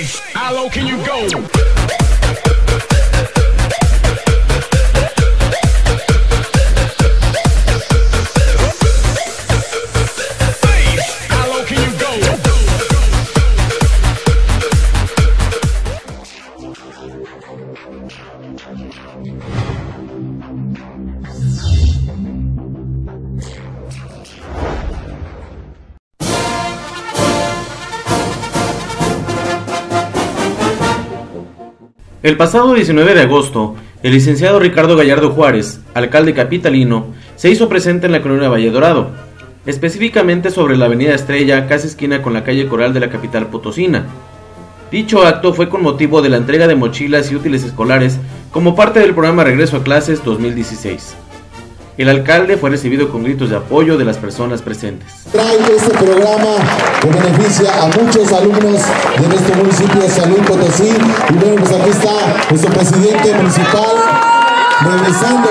bass. How low can you go? El pasado 19 de agosto, el licenciado Ricardo Gallardo Juárez, alcalde capitalino, se hizo presente en la colonia Valle Dorado, específicamente sobre la avenida Estrella, casi esquina con la calle Coral de la capital potosina. Dicho acto fue con motivo de la entrega de mochilas y útiles escolares como parte del programa Regreso a clases 2016. El alcalde fue recibido con gritos de apoyo de las personas presentes. Trae este programa que beneficia a muchos alumnos de nuestro municipio de San Luis Potosí. Y bueno, pues aquí está nuestro presidente municipal regresando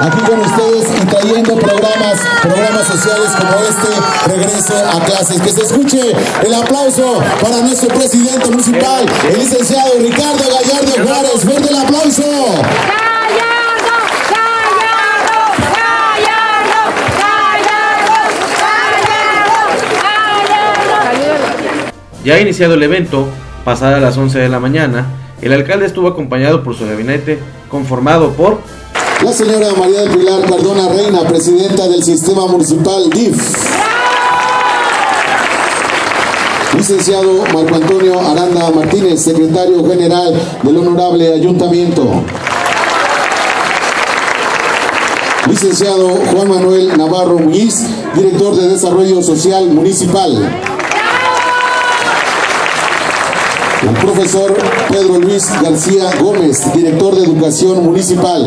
aquí con ustedes y trayendo programas sociales como este Regreso a clases. Que se escuche el aplauso para nuestro presidente municipal, el licenciado Ricardo Gallardo Juárez. ¡Fuerte el aplauso! Ya iniciado el evento, pasadas las 11 de la mañana, el alcalde estuvo acompañado por su gabinete, conformado por la señora María del Pilar Cardona Reina, presidenta del Sistema Municipal DIF. Licenciado Marco Antonio Aranda Martínez, secretario general del Honorable Ayuntamiento. Licenciado Juan Manuel Navarro Muñiz, director de Desarrollo Social Municipal. El profesor Pedro Luis García Gómez, director de Educación Municipal.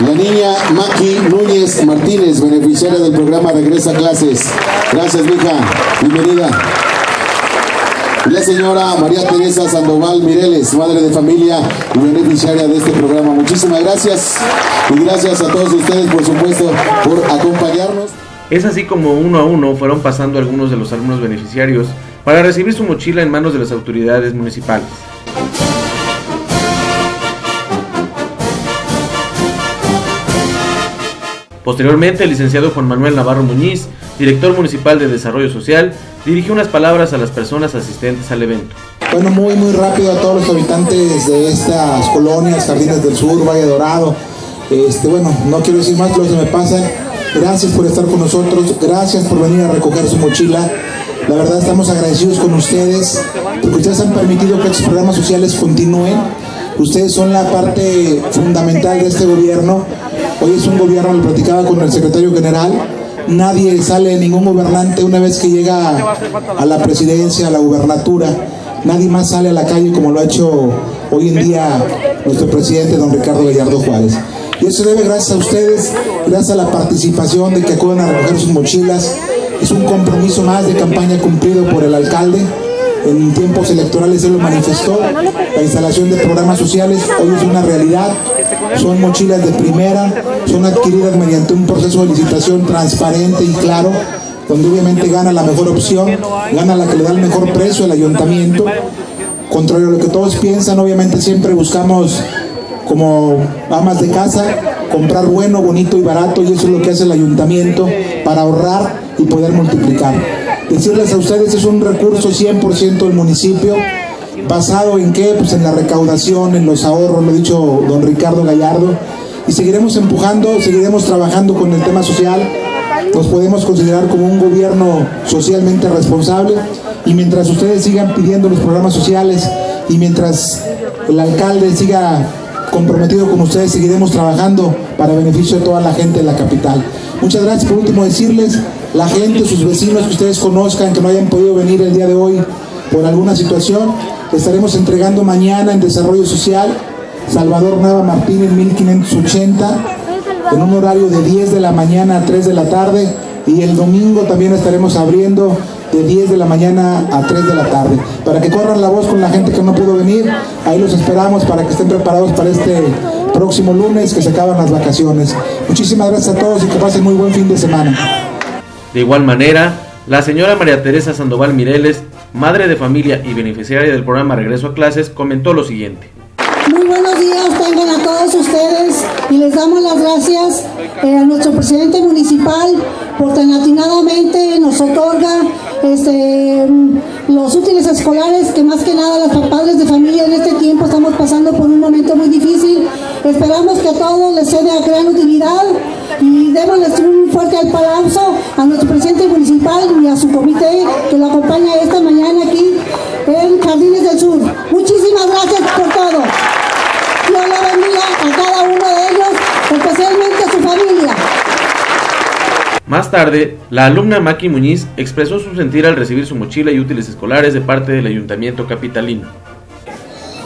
La niña Maki Núñez Martínez, beneficiaria del programa Regresa a clases. Gracias, mija. Bienvenida. La señora María Teresa Sandoval Mireles, madre de familia y beneficiaria de este programa. Muchísimas gracias. Y gracias a todos ustedes, por supuesto, por acompañarnos. Es así como uno a uno fueron pasando algunos de los alumnos beneficiarios para recibir su mochila en manos de las autoridades municipales. Posteriormente, el licenciado Juan Manuel Navarro Muñiz, director municipal de Desarrollo Social, dirigió unas palabras a las personas asistentes al evento. Bueno, muy rápido a todos los habitantes de estas colonias, Jardines del Sur, Valle Dorado. Bueno, no quiero decir más, pero se me pasa. Gracias por estar con nosotros, gracias por venir a recoger su mochila. La verdad estamos agradecidos con ustedes, porque ustedes han permitido que estos programas sociales continúen. Ustedes son la parte fundamental de este gobierno. Hoy es un gobierno, lo platicaba con el secretario general, nadie sale, ningún gobernante una vez que llega a la presidencia, a la gubernatura, nadie más sale a la calle como lo ha hecho hoy en día nuestro presidente, don Ricardo Gallardo Juárez. Y eso debe gracias a ustedes, gracias a la participación de que acuden a recoger sus mochilas. Es un compromiso más de campaña cumplido por el alcalde. En tiempos electorales se lo manifestó. La instalación de programas sociales hoy es una realidad. Son mochilas de primera, son adquiridas mediante un proceso de licitación transparente y claro, donde obviamente gana la mejor opción, gana la que le da el mejor precio al ayuntamiento. Contrario a lo que todos piensan, obviamente siempre buscamos, como amas de casa, comprar bueno, bonito y barato, y eso es lo que hace el ayuntamiento para ahorrar y poder multiplicar. Decirles a ustedes, es un recurso 100% del municipio, basado en qué, pues en la recaudación, en los ahorros, lo ha dicho don Ricardo Gallardo, y seguiremos empujando, seguiremos trabajando con el tema social. Nos podemos considerar como un gobierno socialmente responsable, y mientras ustedes sigan pidiendo los programas sociales y mientras el alcalde siga comprometido con ustedes, seguiremos trabajando para beneficio de toda la gente de la capital. Muchas gracias. Por último, decirles, la gente, sus vecinos que ustedes conozcan, que no hayan podido venir el día de hoy por alguna situación, estaremos entregando mañana en Desarrollo Social, Salvador Nueva Martínez, 1580, en un horario de 10 de la mañana a 3 de la tarde, y el domingo también estaremos abriendo de 10 de la mañana a 3 de la tarde. Para que corran la voz con la gente que no pudo venir, ahí los esperamos para que estén preparados para este próximo lunes que se acaban las vacaciones. Muchísimas gracias a todos y que pasen muy buen fin de semana. De igual manera, La señora María Teresa Sandoval Mireles, madre de familia y beneficiaria del programa Regreso a Clases, comentó lo siguiente. Muy buenos días tengan a todos ustedes y les damos las gracias a nuestro presidente municipal por tan atinadamente nos otorga los útiles escolares, que más que nada los padres de familia en este tiempo estamos pasando por un momento muy difícil. Esperamos que a todos les sea de gran utilidad y démosles un fuerte aplauso a nuestro presidente municipal y a su comité que lo acompaña esta mañana aquí en Jardines del Sur. Muchísimas gracias por todo. Dios le bendiga a cada uno de ellos, especialmente a su familia. Más tarde, la alumna Maki Núñez expresó su sentir al recibir su mochila y útiles escolares de parte del Ayuntamiento capitalino.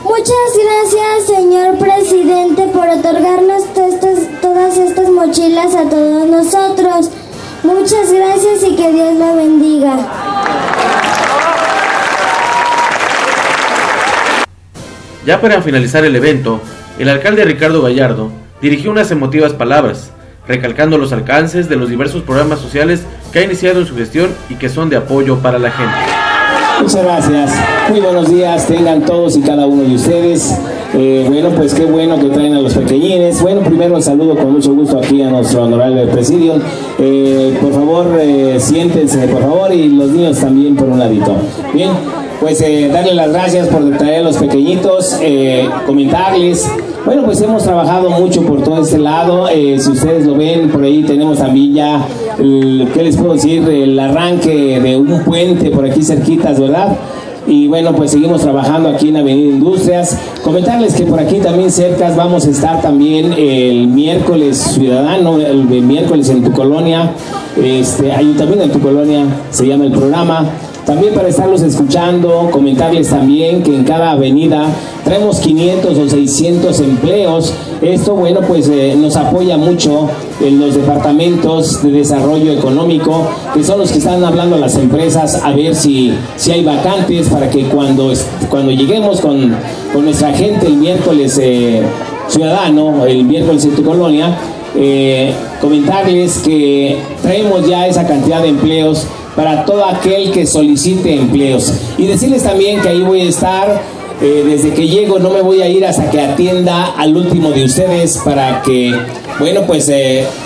Muchas gracias, señor presidente, por otorgarnos todas estas mochilas a todos nosotros. Muchas gracias y que Dios la bendiga. Ya para finalizar el evento, el alcalde Ricardo Gallardo dirigió unas emotivas palabras, recalcando los alcances de los diversos programas sociales que ha iniciado en su gestión y que son de apoyo para la gente. Muchas gracias, muy buenos días tengan todos y cada uno de ustedes. Bueno, pues qué bueno que traen a los pequeñines. Bueno, primero el saludo con mucho gusto aquí a nuestro honorable presidio. Por favor, siéntense, por favor, y los niños también por un ladito. Bien, pues darle las gracias por traer a los pequeñitos, comentarles. Bueno, pues hemos trabajado mucho por todo este lado, si ustedes lo ven, por ahí tenemos también ya, ¿qué les puedo decir? El arranque de un puente por aquí cerquitas, ¿verdad? Y bueno, pues seguimos trabajando aquí en Avenida Industrias. Comentarles que por aquí también cercas vamos a estar también el miércoles ciudadano, el miércoles en tu colonia, ayuntamiento en tu colonia, se llama el programa. También para estarlos escuchando, comentarles también que en cada avenida traemos 500 o 600 empleos. Esto, bueno, pues nos apoya mucho en los departamentos de desarrollo económico, que son los que están hablando a las empresas a ver si hay vacantes, para que cuando lleguemos con nuestra gente el miércoles ciudadano, el miércoles en tu colonia, comentarles que traemos ya esa cantidad de empleos para todo aquel que solicite empleos. Y decirles también que ahí voy a estar, desde que llego no me voy a ir hasta que atienda al último de ustedes, para que, bueno, pues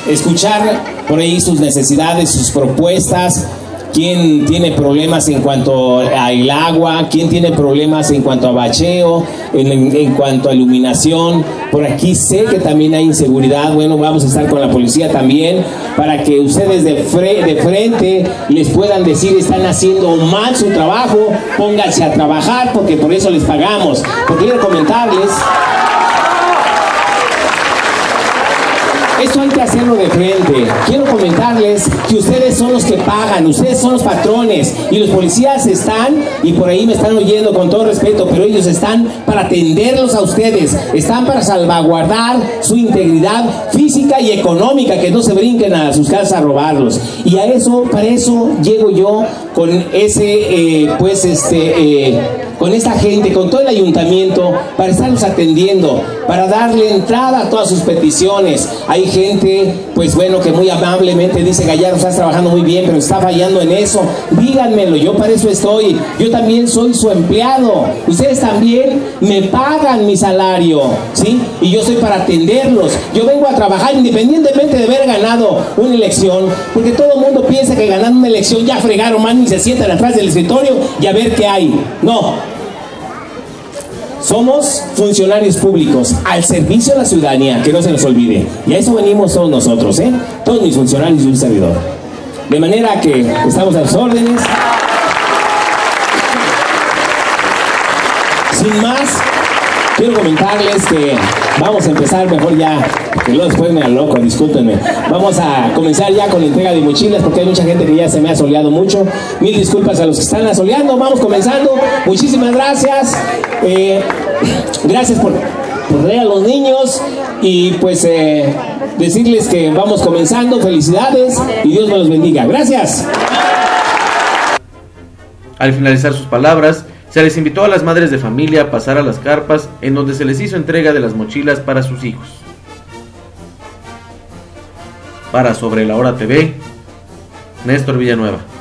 escuchar por ahí sus necesidades, sus propuestas, quién tiene problemas en cuanto al agua, quién tiene problemas en cuanto a bacheo, en cuanto a iluminación. Por aquí sé que también hay inseguridad. Bueno, vamos a estar con la policía también, para que ustedes de frente les puedan decir, están haciendo mal su trabajo, pónganse a trabajar, porque por eso les pagamos. Porque quiero comentarles, esto hay que hacerlo de frente. Quiero comentarles que ustedes son los que pagan, ustedes son los patrones, y los policías están, y por ahí me están oyendo con todo respeto, pero ellos están para atenderlos a ustedes, están para salvaguardar su integridad física y económica, que no se brinquen a sus casas a robarlos. Y a eso, para eso llego yo con ese, con esta gente, con todo el ayuntamiento, para estarlos atendiendo, para darle entrada a todas sus peticiones. Hay gente, pues bueno, que muy amablemente dice, Gallardo, estás trabajando muy bien, pero está fallando en eso. Díganmelo, yo para eso estoy. Yo también soy su empleado. Ustedes también me pagan mi salario, ¿sí? Y yo soy para atenderlos. Yo vengo a trabajar independientemente de haber ganado una elección, porque todo el mundo piensa que ganando una elección ya fregaron, man, y se sientan atrás del escritorio y a ver qué hay. No. Somos funcionarios públicos al servicio de la ciudadanía, que no se nos olvide. Y a eso venimos todos nosotros, todos mis funcionarios y un servidor. De manera que estamos a las órdenes. Sin más, quiero comentarles que vamos a empezar mejor ya, que luego después me aloco, discúlpenme. Vamos a comenzar ya con la entrega de mochilas, porque hay mucha gente que ya se me ha asoleado mucho. Mil disculpas a los que están asoleando. Vamos comenzando. Muchísimas gracias. Gracias por traer a los niños. Y pues decirles que vamos comenzando. Felicidades y Dios me los bendiga. Gracias. Al finalizar sus palabras, se les invitó a las madres de familia a pasar a las carpas, en donde se les hizo entrega de las mochilas para sus hijos. Para Sobre la Hora TV, Néstor Villanueva.